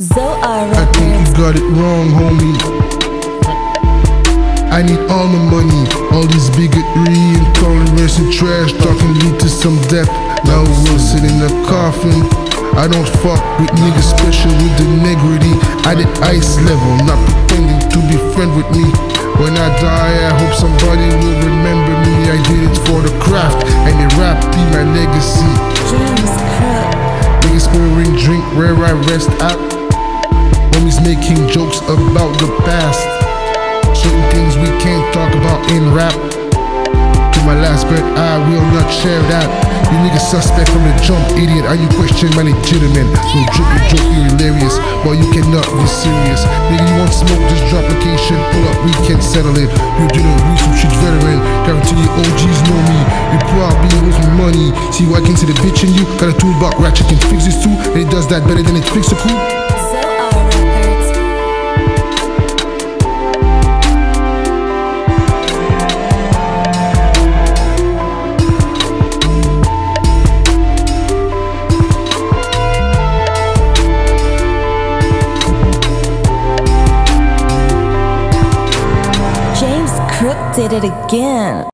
I think you got it wrong, homie. I need all my money. All these bigotry, intolerance, and trash talking lead to some death. Now we'll sit in a coffin. I don't fuck with niggas, special with the integrity. At an ice level, not pretending to be friend with me. When I die, I hope somebody will remember me. I did it for the craft, and it rap be my legacy. James Crook. Niggas pouring drink where I rest out. Always making jokes about the past. Certain things we can't talk about in rap. To my last breath, I will not share that. You niggas suspect from the jump, idiot. Are you questioning my legitimate? So joke, you're hilarious. Well, you cannot be serious. Nigga, you want smoke, just drop location. Pull up, we can settle it. You didn't research, shit's veteran. Guarantee your OGs know me. You probably owes me money. See why I can see the bitch in you. Got a toolbox ratchet, can fix this too. And it does that better than it fixes a cool. James Crook did it again.